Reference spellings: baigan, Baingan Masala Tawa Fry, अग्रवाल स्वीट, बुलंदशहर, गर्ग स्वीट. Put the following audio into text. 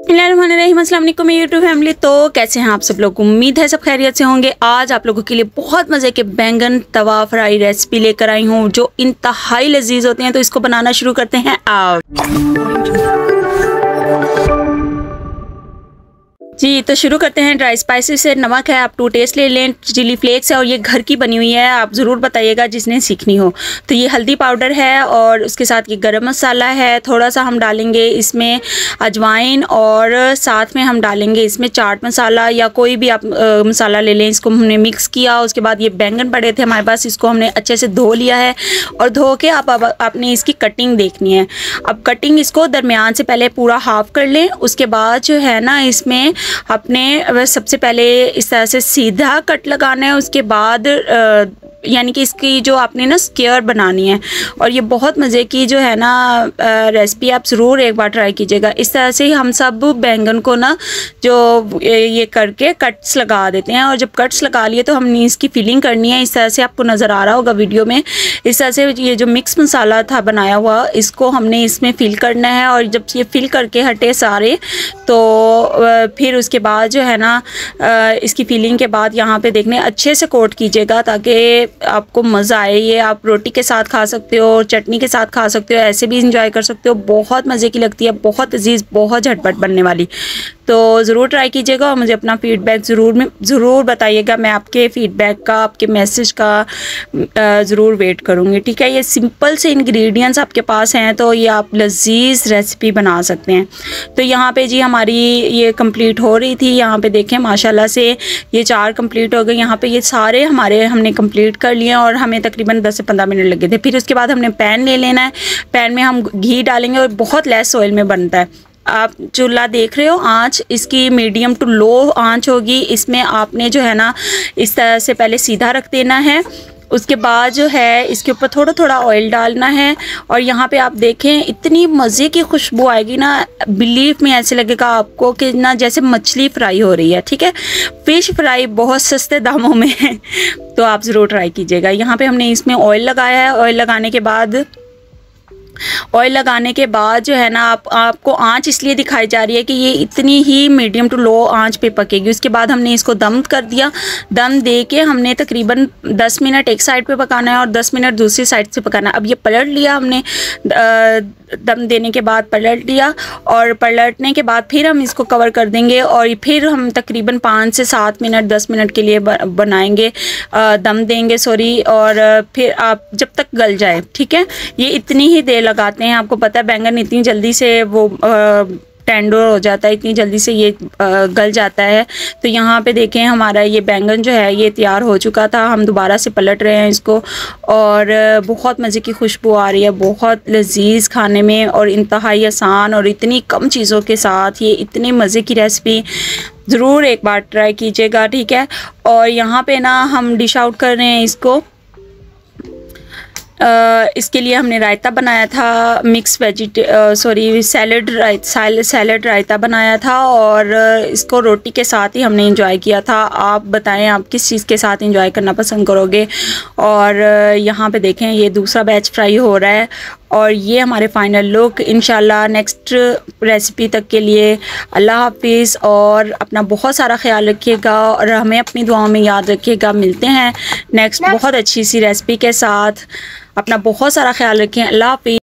बिस्मिल्लाहिर्रहमानिर्रहीम, अस्सलाम वालेकुम मेरी यूट्यूब फैमिली। तो कैसे हैं आप सब लोग? उम्मीद है सब खैरियत से होंगे। आज आप लोगों के लिए बहुत मज़े के बैंगन तवा फ्राई रेसिपी लेकर आई हूँ जो इंतहाई लजीज होते हैं। तो इसको बनाना शुरू करते हैं आप जी। तो शुरू करते हैं। ड्राई स्पाइसेस से नमक है, आप 2 टेस्ट ले लें। चिली फ्लेक्स है और ये घर की बनी हुई है, आप ज़रूर बताइएगा जिसने सीखनी हो। तो ये हल्दी पाउडर है और उसके साथ ये गरम मसाला है। थोड़ा सा हम डालेंगे इसमें अजवाइन और साथ में हम डालेंगे इसमें चाट मसाला या कोई भी आप मसाला ले लें। इसको हमने मिक्स किया। उसके बाद ये बैंगन पड़े थे हमारे पास, इसको हमने अच्छे से धो लिया है और धो के आपने इसकी कटिंग देखनी है। अब कटिंग इसको दरमियान से पहले पूरा हाफ कर लें। उसके बाद जो है ना इसमें आपने सबसे पहले इस तरह से सीधा कट लगाना है। उसके बाद यानी कि इसकी जो आपने ना स्क्वायर बनानी है। और ये बहुत मज़े की जो है ना रेसिपी, आप ज़रूर एक बार ट्राई कीजिएगा। इस तरह से ही हम सब बैंगन को ना जो ये करके कट्स लगा देते हैं। और जब कट्स लगा लिए तो हमने इसकी फिलिंग करनी है। इस तरह से आपको नज़र आ रहा होगा वीडियो में। इस तरह से ये जो मिक्स मसाला था बनाया हुआ, इसको हमने इसमें फ़िल करना है। और जब ये फ़िल करके हटे सारे तो फिर उसके बाद जो है ना इसकी फिलिंग के बाद यहाँ पर देखने अच्छे से कोट कीजिएगा ताकि आपको मज़ा आए। ये आप रोटी के साथ खा सकते हो और चटनी के साथ खा सकते हो, ऐसे भी इंजॉय कर सकते हो। बहुत मज़े की लगती है, बहुत अजीज, बहुत झटपट बनने वाली। तो ज़रूर ट्राई कीजिएगा और मुझे अपना फ़ीडबैक ज़रूर बताइएगा। मैं आपके फ़ीडबैक का, आपके मैसेज का ज़रूर वेट करूँगी। ठीक है, ये सिंपल से इंग्रेडिएंट्स आपके पास हैं तो ये आप लजीज रेसिपी बना सकते हैं। तो यहाँ पे जी हमारी ये कंप्लीट हो रही थी। यहाँ पे देखें माशाल्लाह से ये 4 कंप्लीट हो गए। यहाँ पर ये सारे हमारे हमने कंप्लीट कर लिए और हमें तकरीबन 10 से 15 मिनट लगे थे। फिर उसके बाद हमने पैन ले लेना है। पैन में हम घी डालेंगे और बहुत लेस ऑयल में बनता है। आप चूल्हा देख रहे हो, आंच इसकी मीडियम टू लो आंच होगी। इसमें आपने जो है ना इस तरह से पहले सीधा रख देना है। उसके बाद जो है इसके ऊपर थोड़ा थोड़ा ऑयल डालना है। और यहाँ पे आप देखें इतनी मज़े की खुशबू आएगी ना, बिलीव में ऐसे लगेगा आपको कि ना जैसे मछली फ्राई हो रही है। ठीक है, फिश फ्राई बहुत सस्ते दामों में है, तो आप ज़रूर ट्राई कीजिएगा। यहाँ पे हमने इसमें ऑयल लगाया है। ऑयल लगाने के बाद जो है ना आपको आंच इसलिए दिखाई जा रही है कि ये इतनी ही मीडियम टू लो आंच पे पकेगी। उसके बाद हमने इसको दम कर दिया। दम दे के हमने तकरीबन 10 मिनट एक साइड पे पकाना है और 10 मिनट दूसरी साइड से पकाना है। अब ये पलट लिया हमने, दम देने के बाद पलट दिया। और पलटने के बाद फिर हम इसको कवर कर देंगे और फिर हम तकरीबन 5 से 7 मिनट 10 मिनट के लिए बनाएंगे, दम देंगे सॉरी। और फिर आप जब तक गल जाए, ठीक है, ये इतनी ही देर लगाते हैं। आपको पता है बैंगन इतनी जल्दी से वो टेंडर हो जाता है, इतनी जल्दी से ये गल जाता है। तो यहाँ पे देखें हमारा ये बैंगन जो है ये तैयार हो चुका था। हम दोबारा से पलट रहे हैं इसको और बहुत मज़े की खुशबू आ रही है। बहुत लजीज खाने में और इंतहाई आसान और इतनी कम चीज़ों के साथ ये इतने मज़े की रेसिपी ज़रूर एक बार ट्राई कीजिएगा। ठीक है, और यहाँ पे ना हम डिश आउट कर रहे हैं इसको। इसके लिए हमने रायता बनाया था, मिक्स सैलड रायता बनाया था और इसको रोटी के साथ ही हमने इंजॉय किया था। आप बताएं आप किस चीज़ के साथ इंजॉय करना पसंद करोगे। और यहाँ पे देखें ये दूसरा बैच फ्राई हो रहा है और ये हमारे फाइनल लुक। इंशाल्लाह नेक्स्ट रेसिपी तक के लिए अल्लाह हाफिज़ और अपना बहुत सारा ख्याल रखिएगा और हमें अपनी दुआओं में याद रखिएगा। मिलते हैं नेक्स्ट बहुत अच्छी सी रेसिपी के साथ। अपना बहुत सारा ख्याल रखें। अल्लाह हाफिज़।